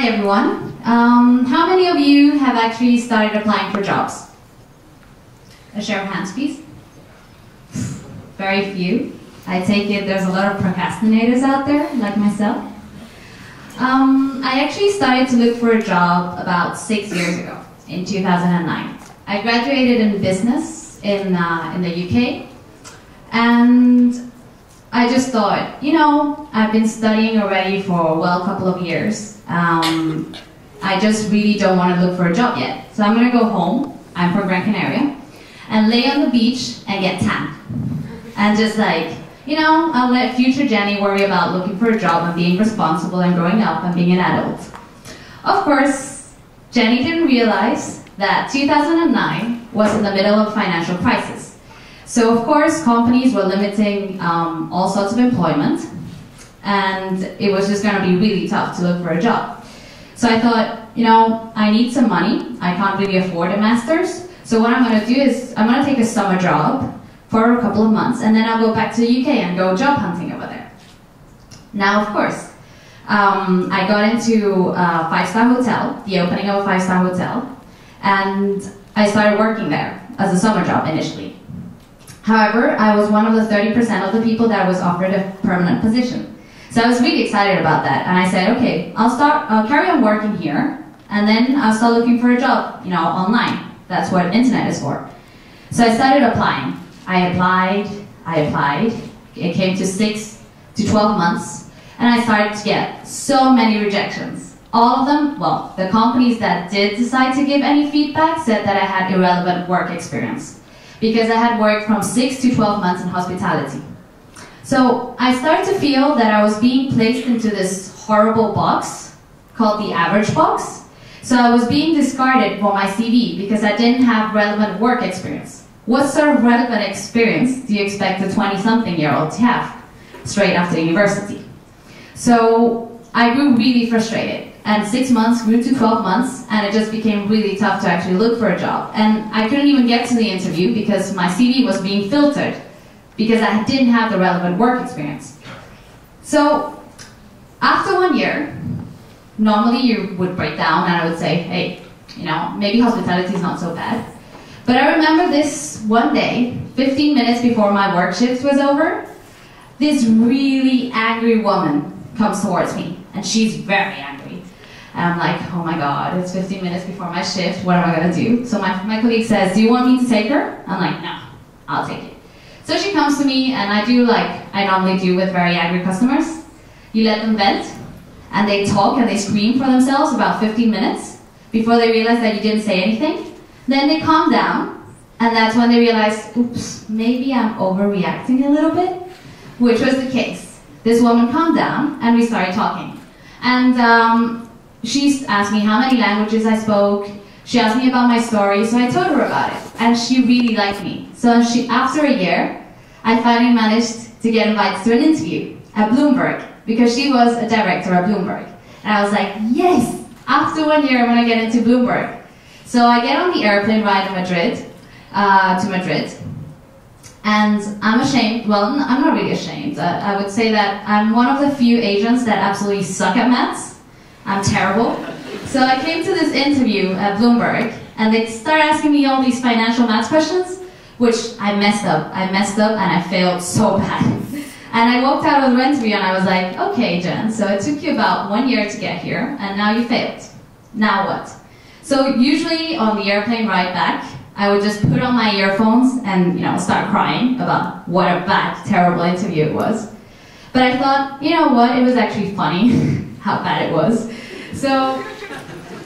Hi everyone. How many of you have actually started applying for jobs? A show of hands, please. Very few. I take it there's a lot of procrastinators out there, like myself. I actually started to look for a job about 6 years ago, in 2009. I graduated in business in the UK, and I just thought, you know, I've been studying already for, well, a couple of years. I just really don't want to look for a job yet. So I'm going to go home, I'm from Gran Canaria, and lay on the beach and get tan. And just like, you know, I'll let future Jenny worry about looking for a job and being responsible and growing up and being an adult. Of course, Jenny didn't realize that 2009 was in the middle of a financial crisis. So of course, companies were limiting all sorts of employment, and it was just gonna be really tough to look for a job. So I thought, you know, I need some money. I can't really afford a master's. So what I'm gonna do is I'm gonna take a summer job for a couple of months, and then I'll go back to the UK and go job hunting over there. Now, of course, I got into a five-star hotel, the opening of a five-star hotel, and I started working there as a summer job initially. However, I was one of the 30% of the people that was offered a permanent position. So I was really excited about that, and I said, okay, I'll carry on working here, and then I'll start looking for a job, you know, online. That's what internet is for. So I started applying. I applied. It came to 6 to 12 months, and I started to get so many rejections. All of them, well, the companies that did decide to give any feedback said that I had irrelevant work experience, because I had worked from 6 to 12 months in hospitality. So I started to feel that I was being placed into this horrible box called the average box. So I was being discarded for my CV because I didn't have relevant work experience. What sort of relevant experience do you expect a 20-something-year-old to have straight after university? So I grew really frustrated, and 6 months grew to 12 months, and it just became really tough to actually look for a job. And I couldn't even get to the interview because my CV was being filtered because I didn't have the relevant work experience. So after 1 year, normally you would break down and I would say, hey, you know, maybe hospitality is not so bad. But I remember this one day, 15 minutes before my work shift was over, this really angry woman comes towards me, and she's very angry. And I'm like, oh my God, it's 15 minutes before my shift, what am I gonna do? So my colleague says, do you want me to take her? I'm like, no, I'll take it. So she comes to me, and I do like I normally do with very angry customers. You let them vent, and they talk and they scream for themselves about 15 minutes before they realize that you didn't say anything. Then they calm down, and that's when they realize, oops, maybe I'm overreacting a little bit, which was the case. This woman calmed down, and we started talking. And she asked me how many languages I spoke. She asked me about my story, so I told her about it, and she really liked me. So after a year, I finally managed to get invited to an interview at Bloomberg, because she was a director at Bloomberg. And I was like, yes, after 1 year, I'm gonna get into Bloomberg. So I get on the airplane ride to Madrid, and I'm ashamed, well, I'm not really ashamed. I would say that I'm one of the few Asians that absolutely suck at maths. I'm terrible. So I came to this interview at Bloomberg, and they start asking me all these financial maths questions, which I messed up. I messed up, and I failed so bad. And I walked out of the interview, and I was like, okay, Jen, so it took you about 1 year to get here, and now you failed. Now what? So usually on the airplane ride back, I would just put on my earphones and, you know, start crying about what a bad, terrible interview it was. But I thought, you know what, it was actually funny how bad it was. So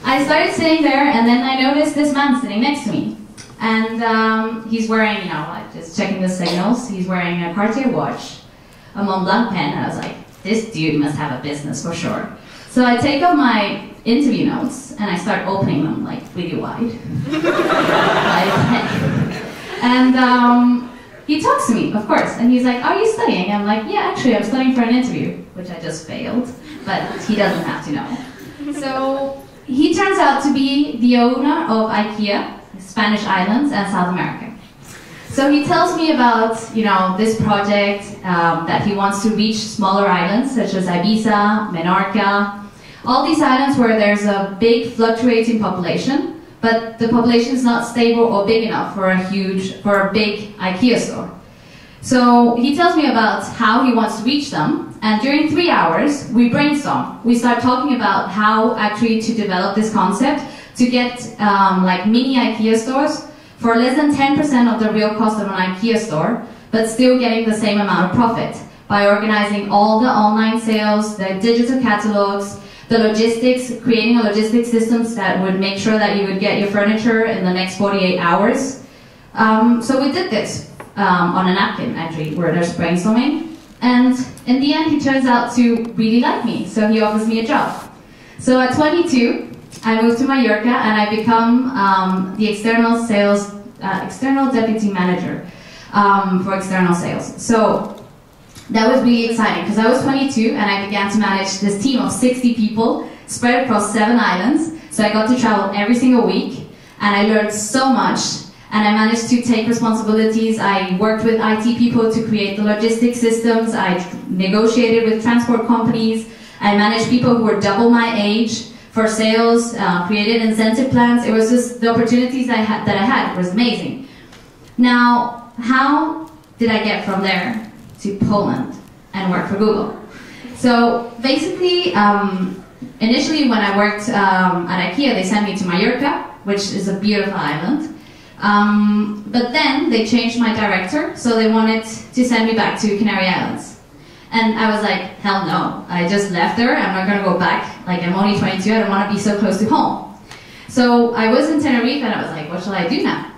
I started sitting there, and then I noticed this man sitting next to me. And he's wearing, you know, like just checking the signals, he's wearing a Cartier watch, a Montblanc pen, and I was like, this dude must have a business for sure. So I take up my interview notes, and I start opening them like really wide. And he talks to me, of course, and he's like, are you studying? I'm like, yeah, actually, I'm studying for an interview, which I just failed, but he doesn't have to know. So he turns out to be the owner of IKEA, Spanish Islands and South America. So he tells me about, you know, this project that he wants to reach smaller islands such as Ibiza, Menorca, All these islands where there's a big fluctuating population, but the population is not stable or big enough for a big IKEA store. So he tells me about how he wants to reach them, and during 3 hours we brainstorm. We start talking about how actually to develop this concept to get like mini IKEA stores for less than 10% of the real cost of an IKEA store, but still getting the same amount of profit by organizing all the online sales, the digital catalogs, the logistics, creating a logistics system that would make sure that you would get your furniture in the next 48 hours. So we did this on a napkin, actually, where there's brainstorming. And in the end, he turns out to really like me, so he offers me a job. So at 22, I moved to Mallorca and I become the external deputy manager for external sales. So that was really exciting because I was 22 and I began to manage this team of 60 people spread across 7 islands. So I got to travel every single week and I learned so much and I managed to take responsibilities. I worked with IT people to create the logistics systems. I negotiated with transport companies. I managed people who were double my age for sales, created incentive plans. It was just the opportunities that I had was amazing. Now, how did I get from there to Poland and work for Google? So basically, initially when I worked at IKEA, they sent me to Mallorca, which is a beautiful island. But then they changed my director, so they wanted to send me back to Canary Islands. And I was like, hell no, I just left there, I'm not gonna go back. Like, I'm only 22, I don't wanna be so close to home. So I was in Tenerife and I was like, what shall I do now?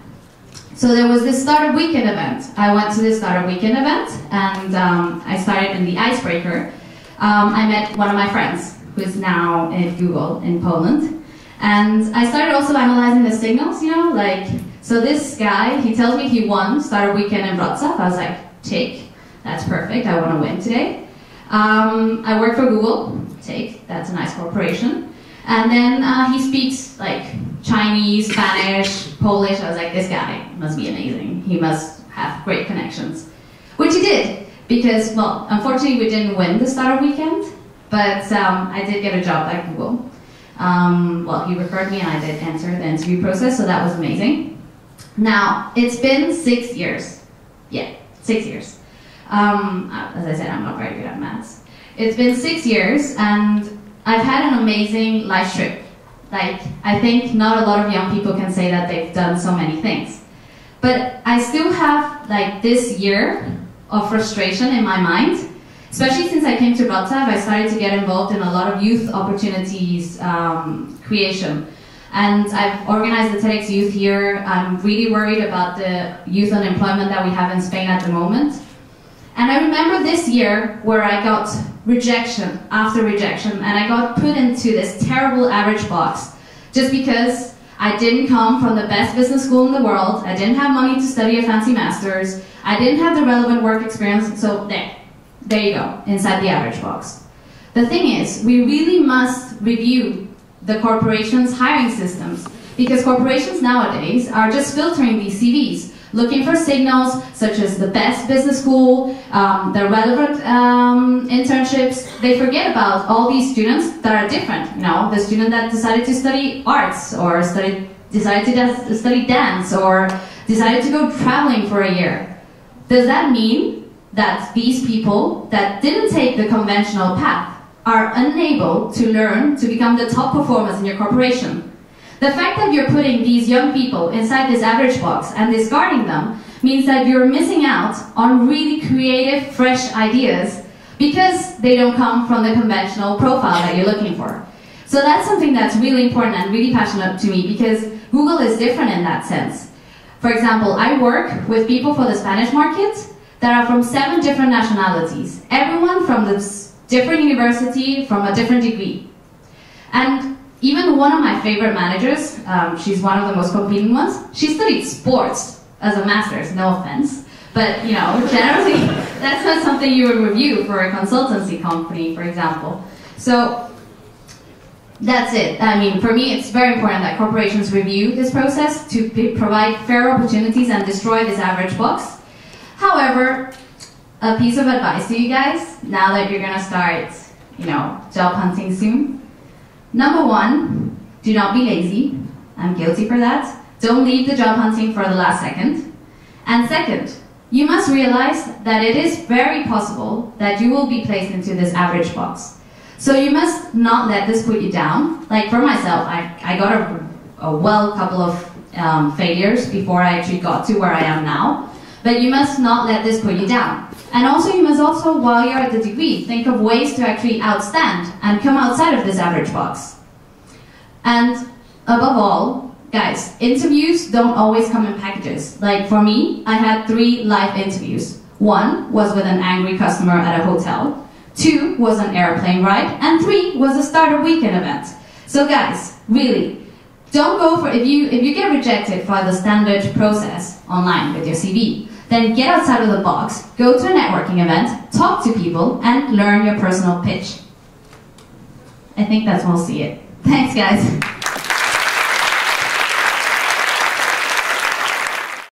So there was this startup weekend event. I went to this startup weekend event and I started in the icebreaker. I met one of my friends who is now at Google in Poland. And I started also analyzing the signals, you know, like, so this guy, he tells me he won startup weekend in Wrocław. I was like, tick, that's perfect, I wanna win today. I work for Google, tick, that's a nice corporation. And then he speaks like Chinese, Spanish, Polish. I was like, this guy must be amazing. He must have great connections. Which he did, because, well, unfortunately we didn't win the startup weekend, but I did get a job at Google. Well, he referred me and I did enter the interview process, so that was amazing. Now, it's been 6 years. Yeah, 6 years. As I said, I'm not very good at maths. It's been 6 years, and I've had an amazing life trip. Like, I think not a lot of young people can say that they've done so many things. But I still have, like, this year of frustration in my mind, especially since I came to Wrocław. I started to get involved in a lot of youth opportunities creation. And I've organized the TEDx Youth here. I'm really worried about the youth unemployment that we have in Spain at the moment. And I remember this year where I got rejection after rejection, and I got put into this terrible average box just because I didn't come from the best business school in the world, I didn't have money to study a fancy master's, I didn't have the relevant work experience, so there you go, inside the average box. The thing is, we really must review the corporations' hiring systems, because corporations nowadays are just filtering these CVs, looking for signals such as the best business school, the relevant internships. They forget about all these students that are different. You know, the student that decided to study arts, or decided to study dance, or decided to go traveling for a year. Does that mean that these people that didn't take the conventional path are unable to learn to become the top performers in your corporation? The fact that you're putting these young people inside this average box and discarding them means that you're missing out on really creative, fresh ideas because they don't come from the conventional profile that you're looking for. So that's something that's really important and really passionate to me, because Google is different in that sense. For example, I work with people for the Spanish market that are from 7 different nationalities, everyone from this different university, from a different degree. And even one of my favorite managers, she's one of the most competing ones, she studied sports as a master's, no offense, but you know, generally, that's not something you would review for a consultancy company, for example. So, that's it. I mean, for me, it's very important that corporations review this process to provide fair opportunities and destroy this average box. However, a piece of advice to you guys, now that you're gonna start, you know, job hunting soon, Number one, do not be lazy. I'm guilty for that. Don't leave the job hunting for the last second. And second, you must realize that it is very possible that you will be placed into this average box. So you must not let this put you down. Like for myself, I got a couple of failures before I actually got to where I am now. But you must not let this put you down. And also you must also, while you're at the degree, think of ways to actually outstand and come outside of this average box. And above all, guys, interviews don't always come in packages. Like for me, I had 3 live interviews. 1 was with an angry customer at a hotel. 2 was an airplane ride. And 3 was a startup weekend event. So guys, really, don't go for, if you get rejected for the standard process online with your CV, then get outside of the box, go to a networking event, talk to people, and learn your personal pitch. I think that's mostly it. Thanks, guys.